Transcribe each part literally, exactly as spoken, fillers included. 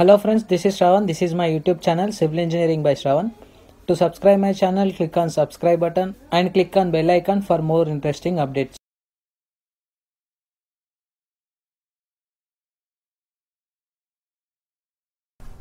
Hello friends, this is Shravan. This is my YouTube channel Civil Engineering by Shravan. To subscribe my channel, click on subscribe button and click on bell icon for more interesting updates.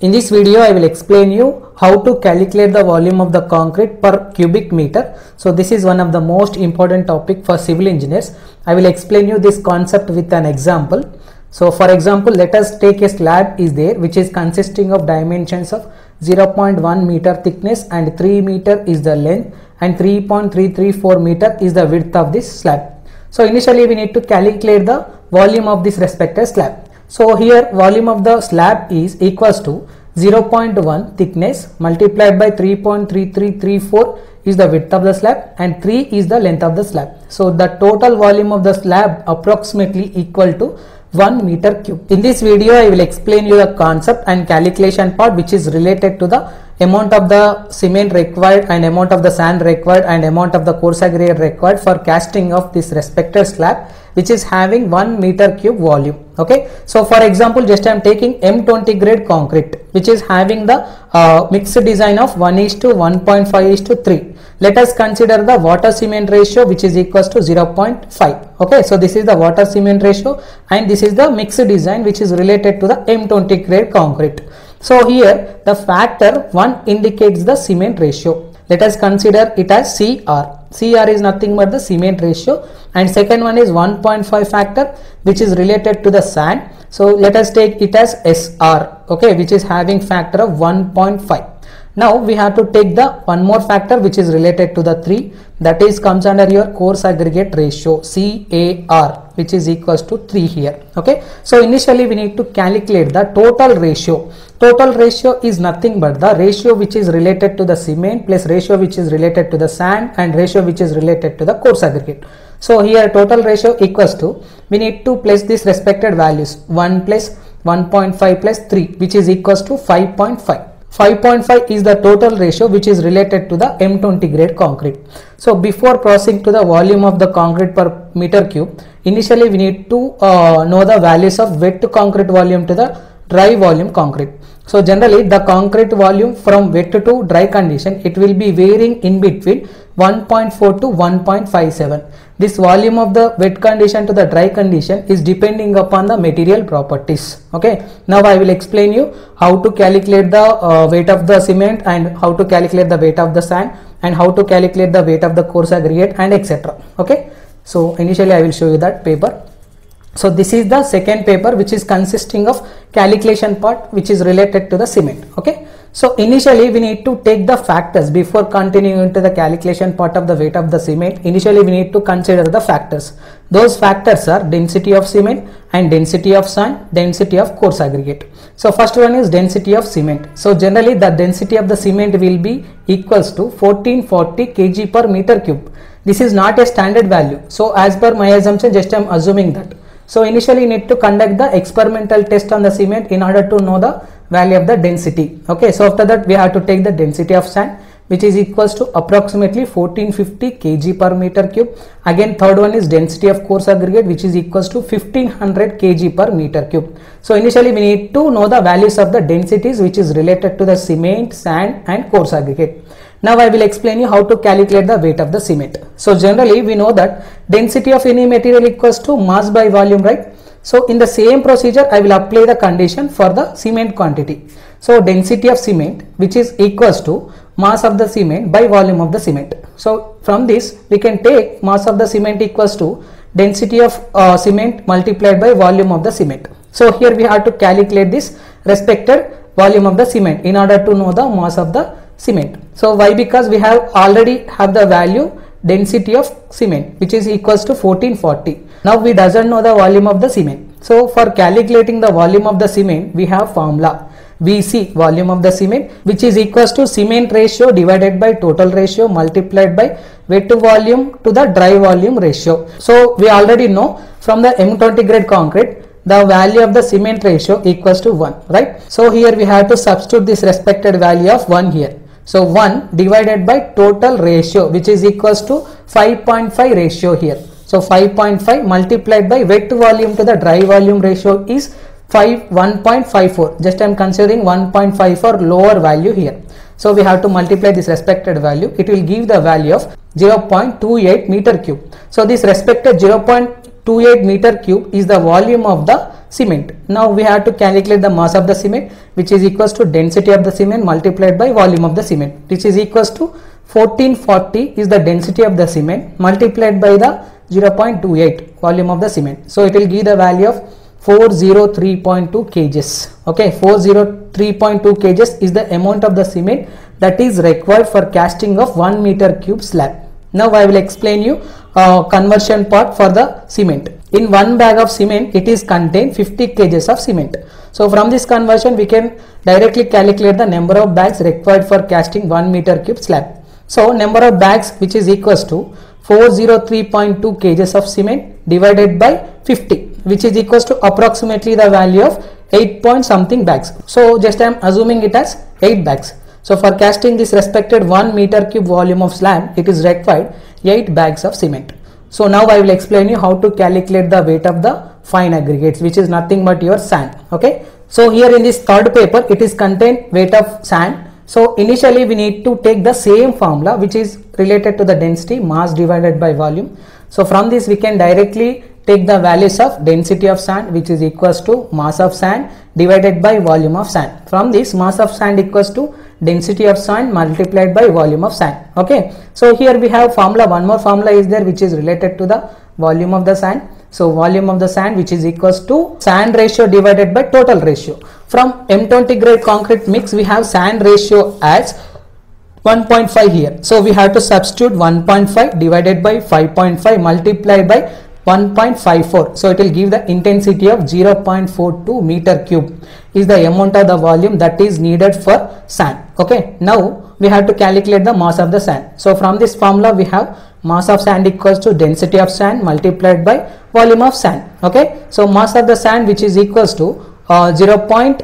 In this video, I will explain you how to calculate the volume of the concrete per cubic meter. So this is one of the most important topic for civil engineers. I will explain you this concept with an example. So for example, let us take a slab is there which is consisting of dimensions of zero point one meter thickness and three meter is the length and three point three three four meter is the width of this slab. So initially we need to calculate the volume of this respective slab. So here volume of the slab is equals to zero point one thickness multiplied by three point three three three four is the width of the slab and three is the length of the slab. So the total volume of the slab approximately equal to one meter cube. In this video I will explain you the concept and calculation part which is related to the amount of the cement required and amount of the sand required and amount of the coarse aggregate required for casting of this respective slab which is having one meter cube volume. Okay, so for example, just I am taking M twenty grade concrete which is having the uh, mixed design of one is to one point five is to three. Let us consider the water cement ratio which is equals to zero point five. Okay, so this is the water cement ratio and this is the mixed design which is related to the M twenty grade concrete. So here the factor one indicates the cement ratio. Let us consider it as C R. C R is nothing but the cement ratio, and second one is one point five factor which is related to the sand. So let us take it as S R, okay, which is having factor of one point five. Now we have to take the one more factor which is related to the three, that is comes under your coarse aggregate ratio C A R, which is equals to three here. Okay, so initially we need to calculate the total ratio. Total ratio is nothing but the ratio which is related to the cement plus ratio which is related to the sand and ratio which is related to the coarse aggregate. So here total ratio equals to, we need to place these respected values one plus one point five plus three which is equals to five point five. five point five is the total ratio which is related to the M twenty grade concrete. So before crossing to the volume of the concrete per meter cube, initially we need to uh, know the values of wet concrete volume to the dry volume concrete. So generally the concrete volume from wet to dry condition, it will be varying in between one point four to one point five seven. This volume of the wet condition to the dry condition is depending upon the material properties. Okay, now I will explain you how to calculate the uh, weight of the cement and how to calculate the weight of the sand and how to calculate the weight of the coarse aggregate and et cetera. Okay, so initially I will show you that paper. So this is the second paper which is consisting of calculation part which is related to the cement. Okay, so initially we need to take the factors before continuing into the calculation part of the weight of the cement. Initially we need to consider the factors. Those factors are density of cement and density of sand, density of coarse aggregate. So first one is density of cement. So generally the density of the cement will be equals to fourteen forty kilograms per meter cube. This is not a standard value. So as per my assumption, just I am assuming that. So initially you need to conduct the experimental test on the cement in order to know the value of the density. Okay, so after that we have to take the density of sand which is equals to approximately fourteen fifty kilograms per meter cube. Again third one is density of coarse aggregate which is equals to fifteen hundred kilograms per meter cube. So initially we need to know the values of the densities which is related to the cement, sand and coarse aggregate. Now I will explain you how to calculate the weight of the cement. So generally we know that density of any material equals to mass by volume, right? So in the same procedure I will apply the condition for the cement quantity. So density of cement which is equals to mass of the cement by volume of the cement. So from this we can take mass of the cement equals to density of uh, cement multiplied by volume of the cement. So here we have to calculate this respected volume of the cement in order to know the mass of the cement. So why? Because we have already have the value density of cement which is equals to fourteen forty. Now we doesn't know the volume of the cement. So for calculating the volume of the cement we have formula V C, volume of the cement, which is equals to cement ratio divided by total ratio multiplied by wet volume to the dry volume ratio. So we already know from the M twenty grade concrete the value of the cement ratio equals to one, right? So here we have to substitute this respected value of one here. So one divided by total ratio which is equals to five point five ratio here. So five point five multiplied by wet volume to the dry volume ratio is five one point five four. Just I am considering one point five four lower value here. So we have to multiply this respected value. It will give the value of zero point two eight meter cube. So this respected zero point two eight meter cube is the volume of the cement. Now we have to calculate the mass of the cement, which is equals to density of the cement multiplied by volume of the cement, which is equals to fourteen forty is the density of the cement multiplied by the zero point two eight volume of the cement. So it will give the value of four hundred three point two kgs. Okay, four hundred three point two kgs is the amount of the cement that is required for casting of one meter cube slab. Now I will explain you uh, conversion part for the cement. In one bag of cement, it is contained fifty kgs of cement. So from this conversion, we can directly calculate the number of bags required for casting one meter cube slab. So number of bags, which is equals to four hundred three point two kgs of cement divided by fifty, which is equals to approximately the value of eight point something bags. So just I am assuming it as eight bags. So for casting this respected one meter cube volume of slab, it is required eight bags of cement. So now I will explain you how to calculate the weight of the fine aggregates, which is nothing but your sand. Okay. So here in this third paper, it is contained weight of sand. So initially we need to take the same formula, which is related to the density, mass divided by volume. So from this we can directly take the values of density of sand, which is equals to mass of sand divided by volume of sand. From this, mass of sand equals to density of sand multiplied by volume of sand. Okay. So here we have formula, one more formula is there, which is related to the volume of the sand. So volume of the sand, which is equals to sand ratio divided by total ratio. From M twenty grade concrete mix, we have sand ratio as one point five here. So we have to substitute one point five divided by five point five multiplied by one point five four. So it will give the intensity of zero point four two meter cube is the amount of the volume that is needed for sand. Okay, now we have to calculate the mass of the sand. So from this formula we have mass of sand equals to density of sand multiplied by volume of sand. Okay, so mass of the sand, which is equals to uh, zero point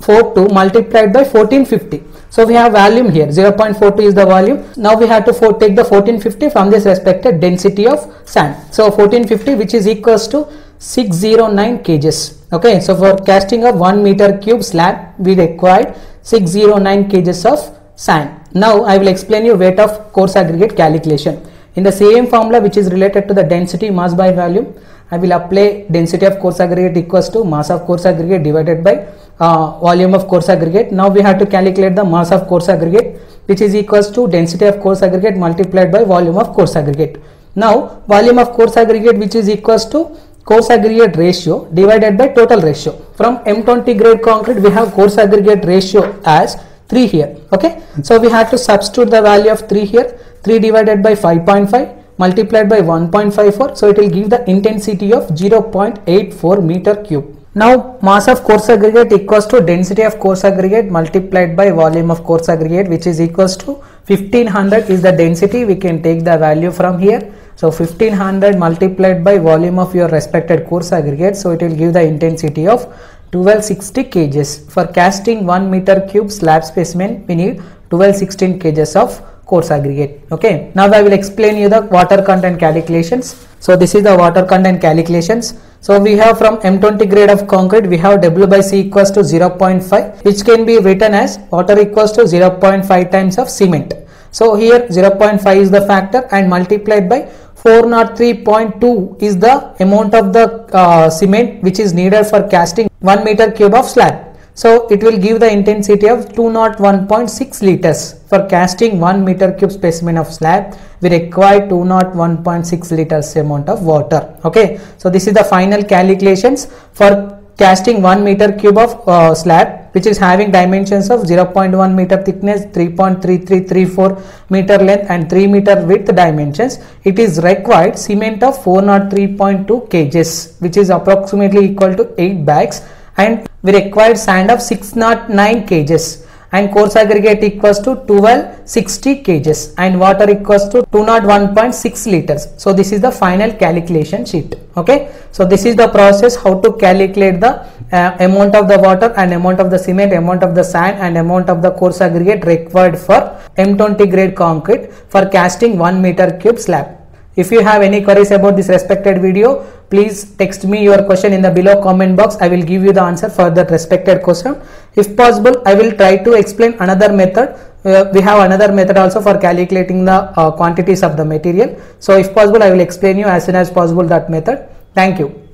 four two multiplied by fourteen fifty. So we have volume here, zero point four two is the volume. Now we have to for take the fourteen fifty from this respected density of sand. So fourteen fifty, which is equals to six hundred nine kgs. Okay, so for casting of one meter cube slab, we required six hundred nine kgs of sand. Now I will explain you weight of coarse aggregate calculation. In the same formula, which is related to the density, mass by volume, I will apply density of coarse aggregate equals to mass of coarse aggregate divided by uh, volume of coarse aggregate. Now we have to calculate the mass of coarse aggregate, which is equals to density of coarse aggregate multiplied by volume of coarse aggregate. Now volume of coarse aggregate, which is equals to coarse aggregate ratio divided by total ratio. From M twenty grade concrete, we have coarse aggregate ratio as three here. Okay, so we have to substitute the value of three here. three divided by five point five multiplied by one point five four. So it will give the intensity of zero point eight four meter cube. Now mass of coarse aggregate equals to density of coarse aggregate multiplied by volume of coarse aggregate, which is equals to fifteen hundred is the density. We can take the value from here. So fifteen hundred multiplied by volume of your respected coarse aggregate. So it will give the intensity of twelve sixty kgs. For casting one meter cube slab specimen, we need twelve sixteen kgs of coarse aggregate. Okay, now I will explain you the water content calculations. So this is the water content calculations. So we have from M twenty grade of concrete, we have W by C equals to zero point five, which can be written as water equals to zero point five times of cement. So here zero point five is the factor and multiplied by four hundred three point two is the amount of the uh, cement which is needed for casting one meter cube of slab. So it will give the intensity of two hundred one point six liters. For casting one meter cube specimen of slab, we require two hundred one point six liters amount of water. Okay, so this is the final calculations for casting one meter cube of uh, slab, which is having dimensions of zero point one meter thickness, three point three three three four meter length and three meter width dimensions. It is required cement of four hundred three point two kgs, which is approximately equal to eight bags. And we required sand of six hundred nine kgs and coarse aggregate equals to twelve sixty kgs and water equals to two hundred one point six liters. So this is the final calculation sheet. Okay, so this is the process how to calculate the uh, amount of the water and amount of the cement, amount of the sand and amount of the coarse aggregate required for M twenty grade concrete for casting one meter cube slab. If you have any queries about this respected video, Please text me your question in the below comment box. I will give you the answer for that respected question. If possible, I will try to explain another method. Uh, we have another method also for calculating the uh, quantities of the material. So if possible, I will explain you as soon as possible that method. Thank you.